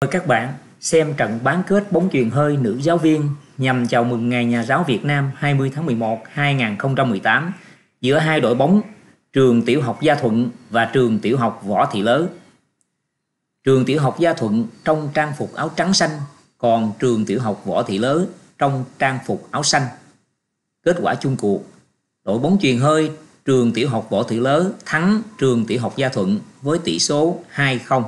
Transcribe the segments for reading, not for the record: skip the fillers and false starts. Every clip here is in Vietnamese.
Mời các bạn xem trận bán kết bóng chuyền hơi nữ giáo viên nhằm chào mừng Ngày Nhà giáo Việt Nam 20 tháng 11 2018 giữa hai đội bóng Trường Tiểu học Gia Thuận và Trường Tiểu học Võ Thị Lớ. Trường Tiểu học Gia Thuận trong trang phục áo trắng xanh, còn Trường Tiểu học Võ Thị Lớ trong trang phục áo xanh. Kết quả chung cuộc, đội bóng chuyền hơi Trường Tiểu học Võ Thị Lớ thắng Trường Tiểu học Gia Thuận với tỷ số 2-0.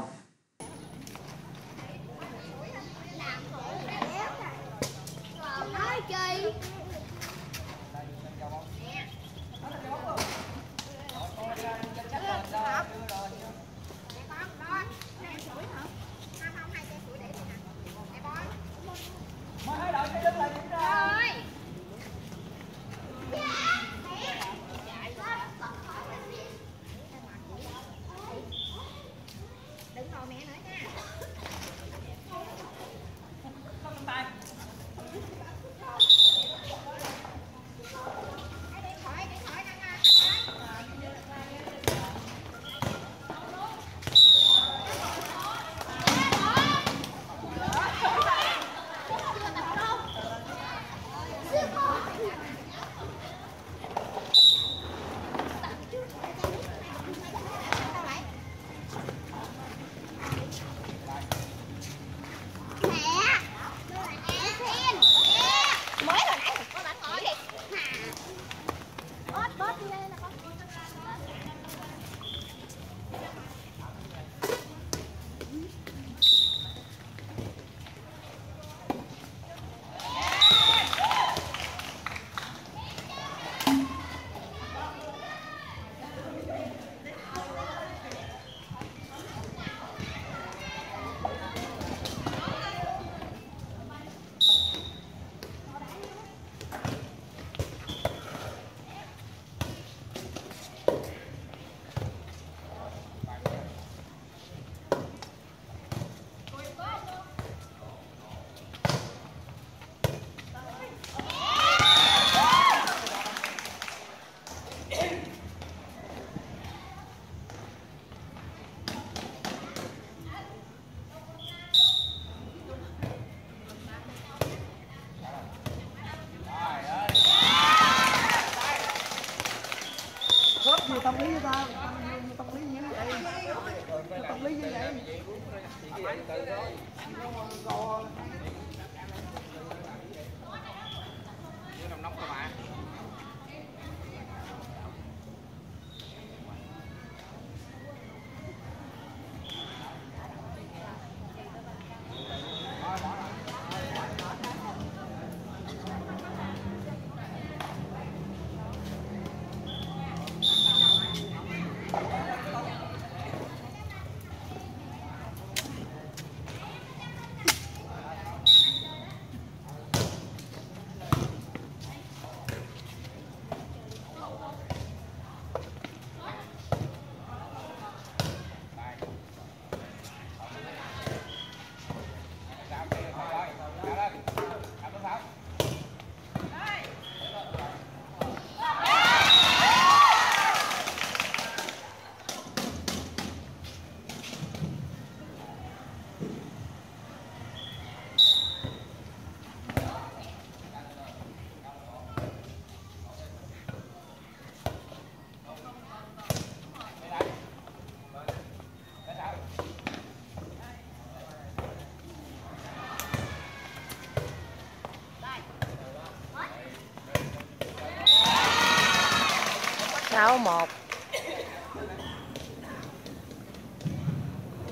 Một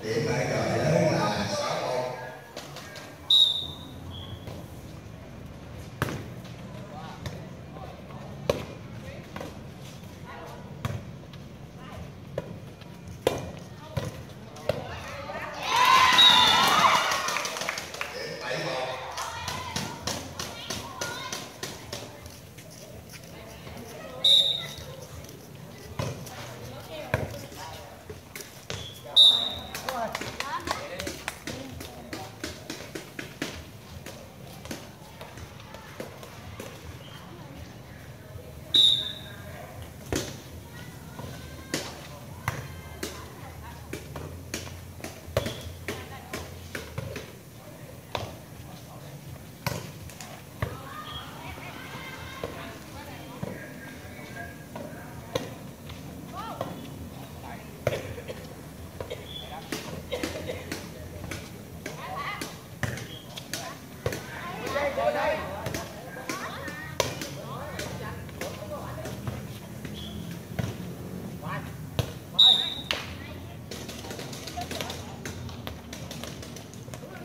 điểm lại rồi lớn là 6-1. Điểm 7-1.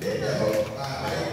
đến đại hội và bay.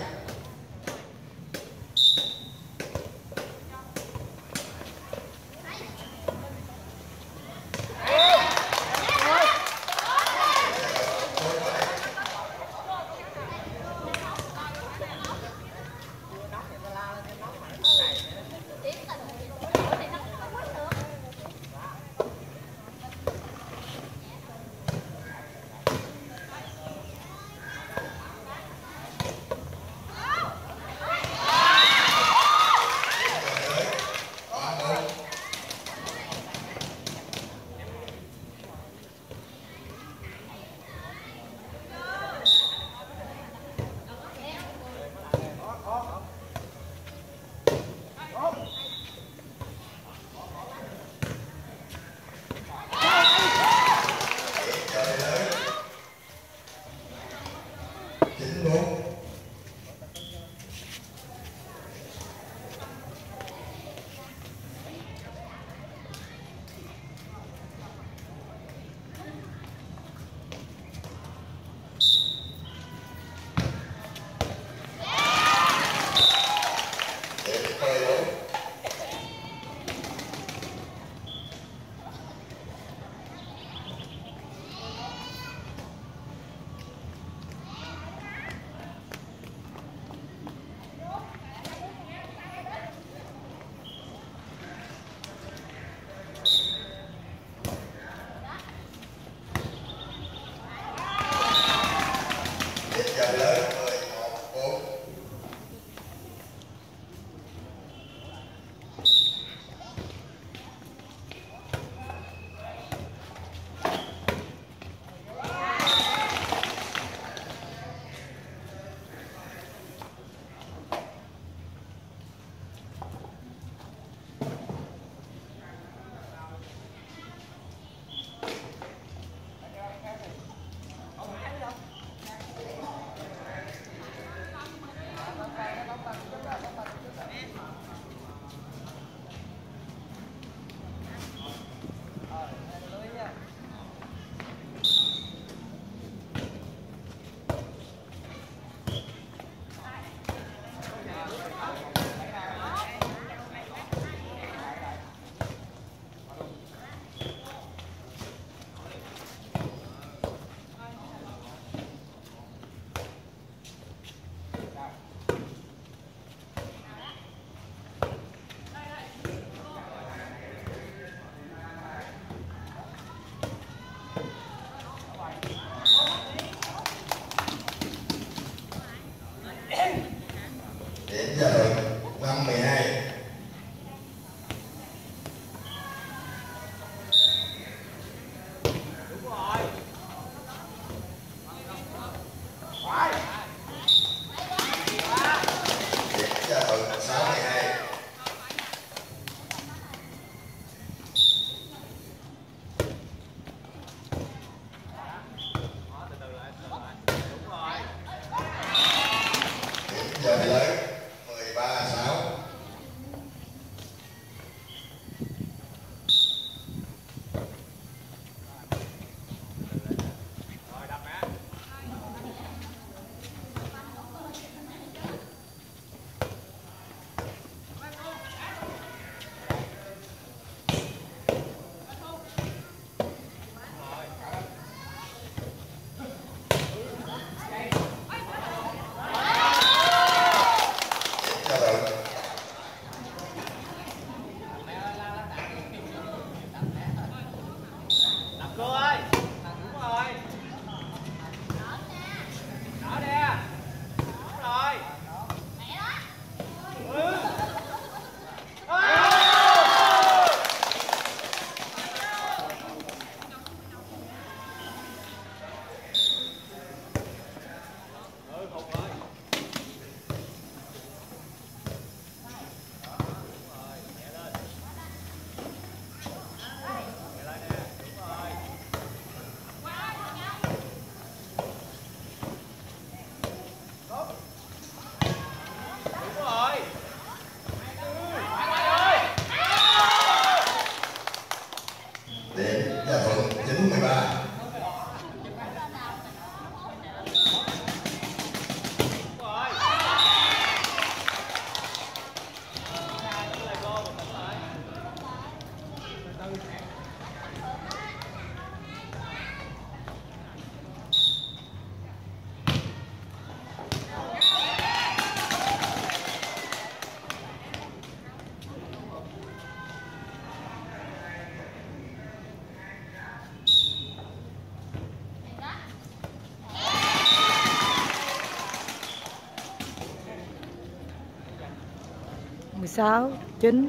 16, 9.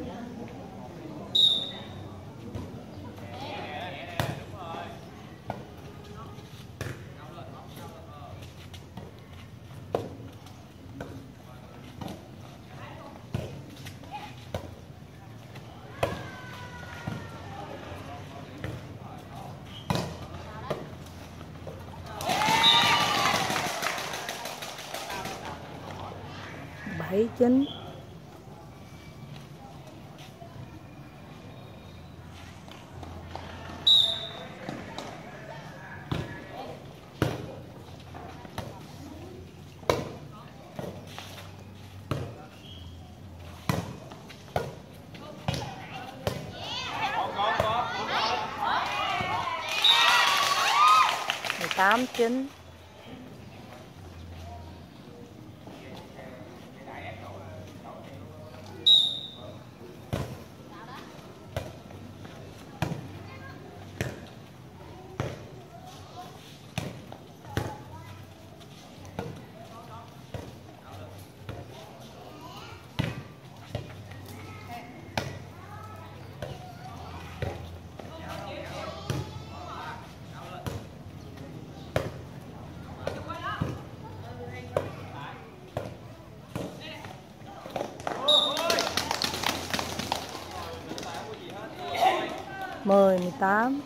Chính mười tám chín. Mười, 18.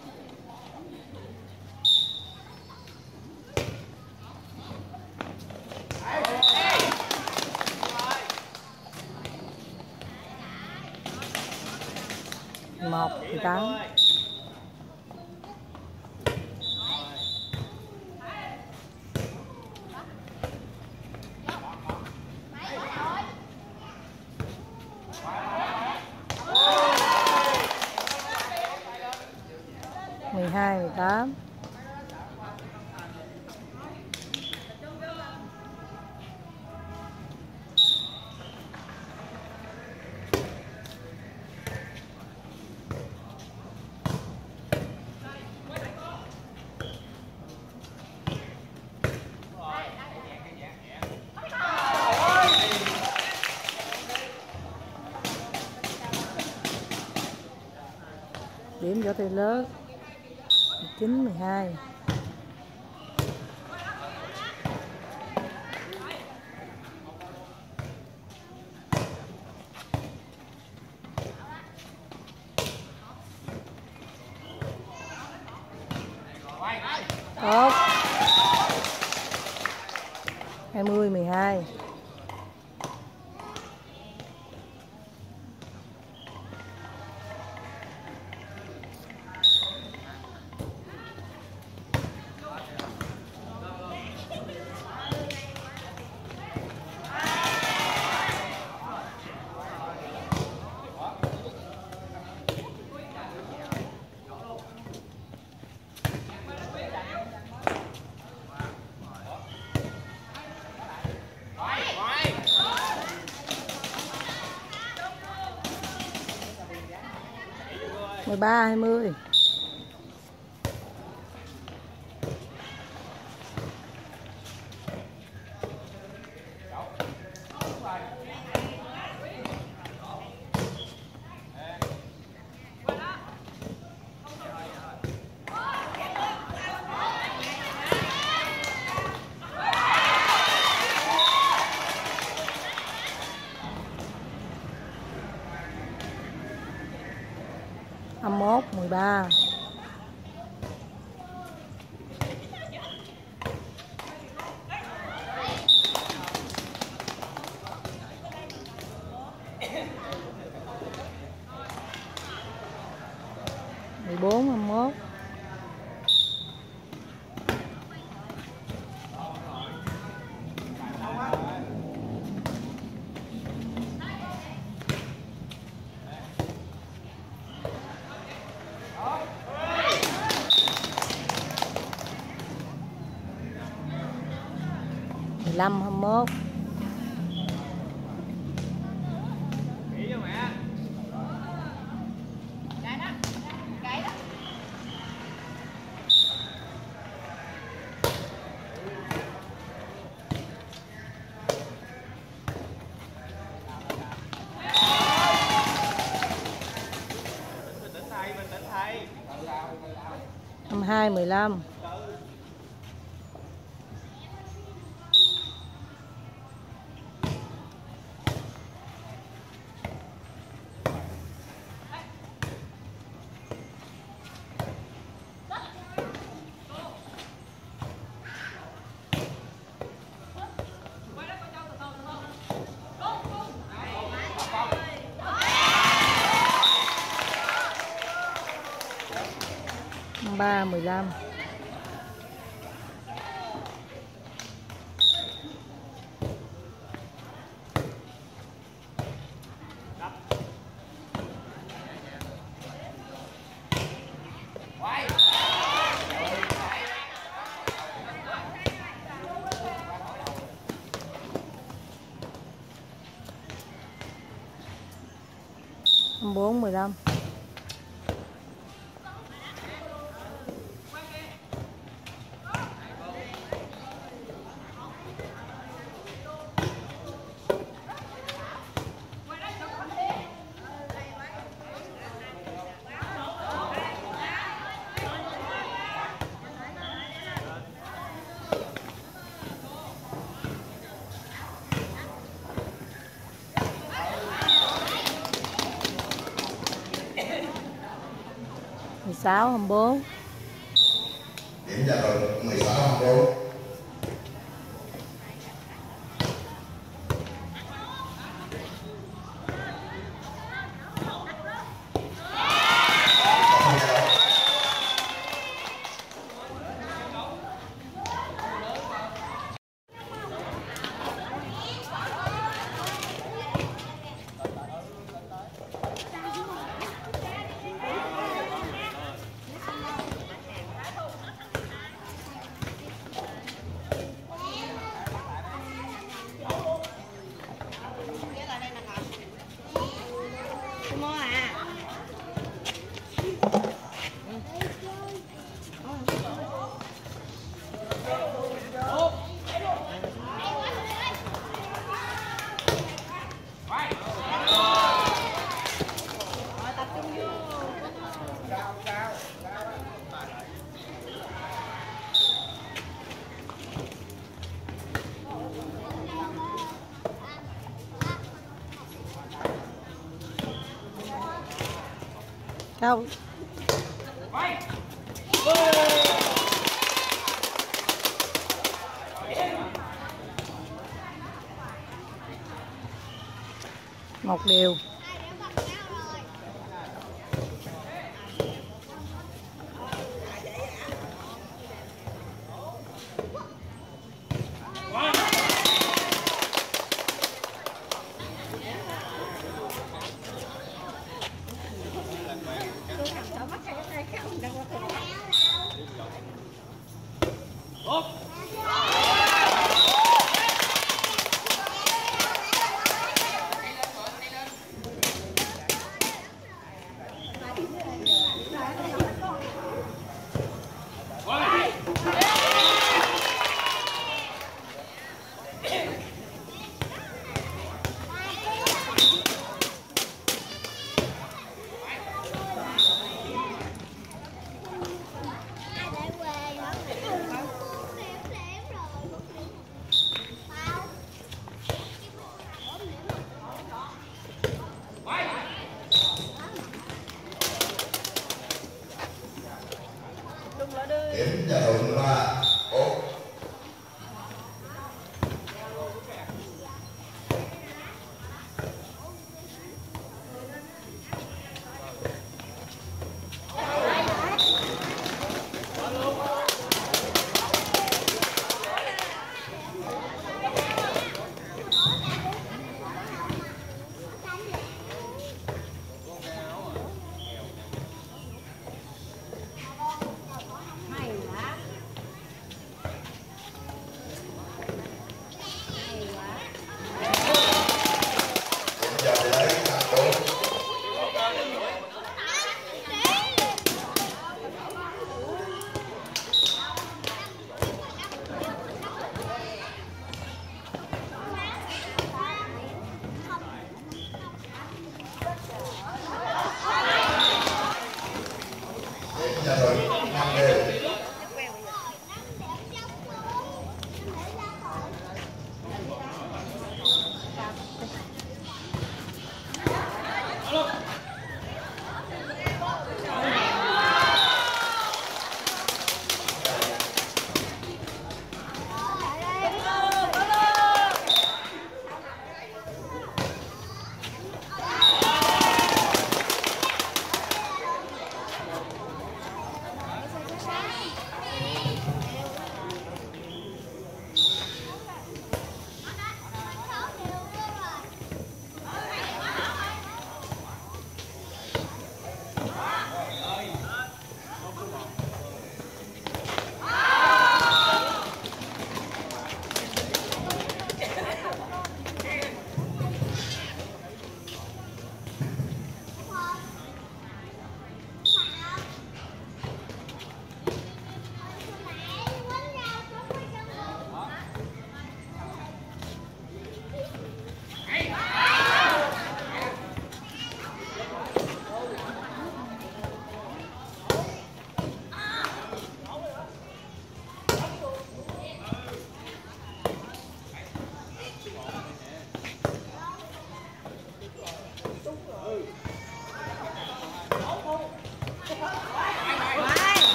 1, 18. 12, 18. điểm Võ Thị Lớ 9, 12. 20, 12. 13, 20. 21, 13. 14, 21. 15, 21. 12, 15. Ba 15. Bốn 15. Sáu 24. Điểm cho đội 16 24. Đâu? Một điều.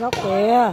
góc kìa.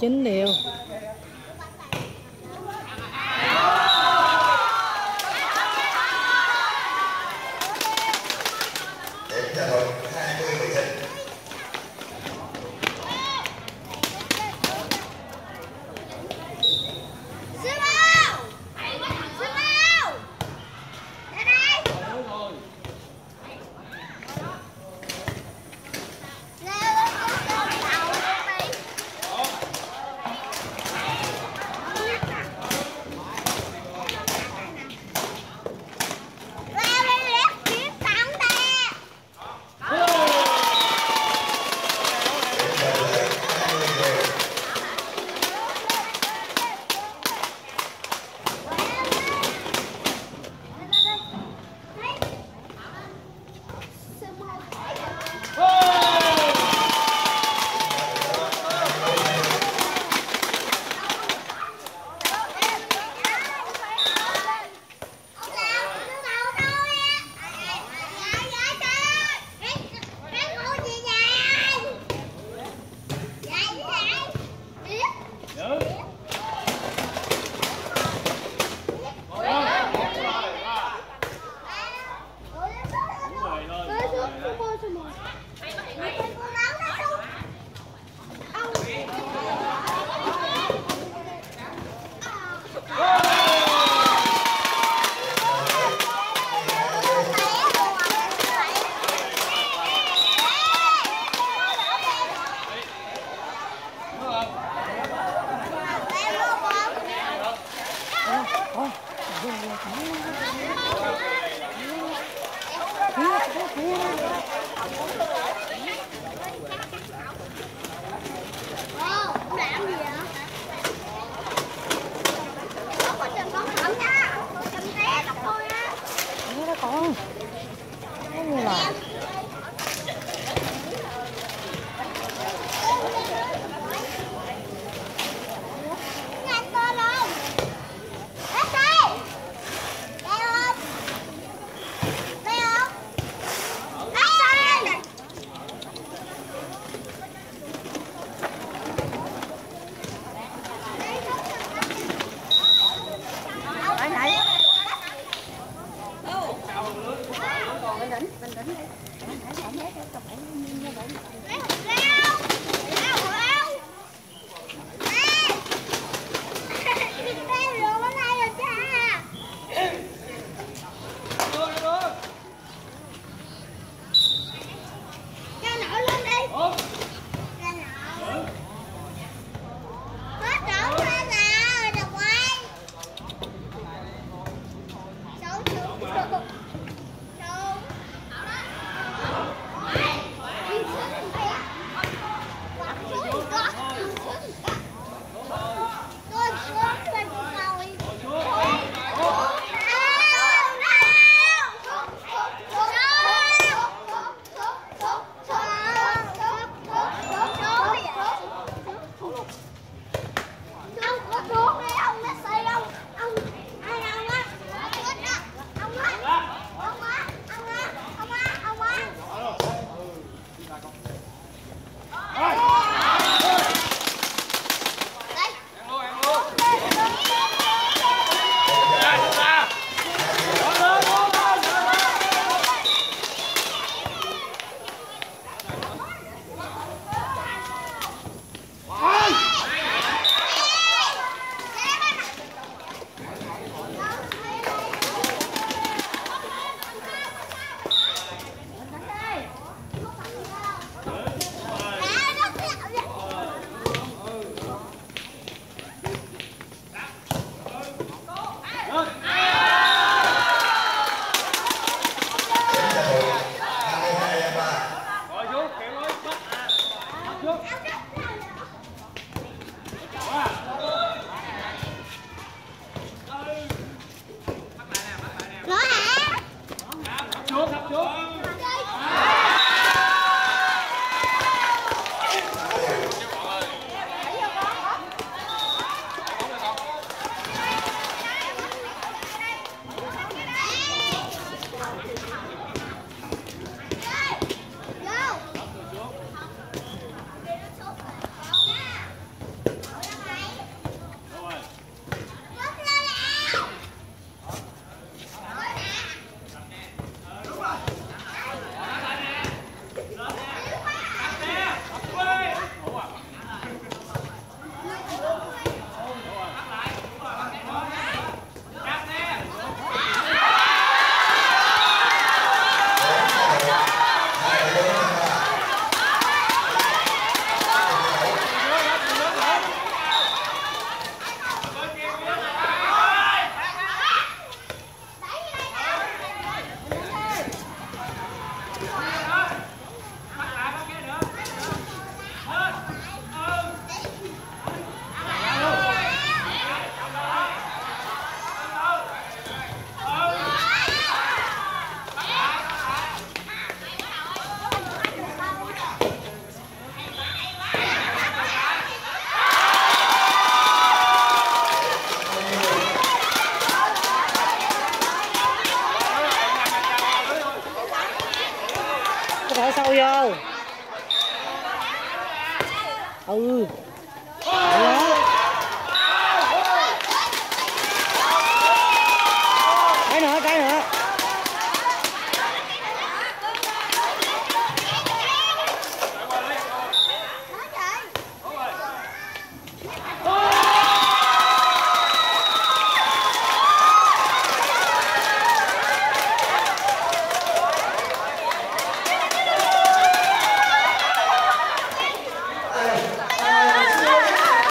Chính điều.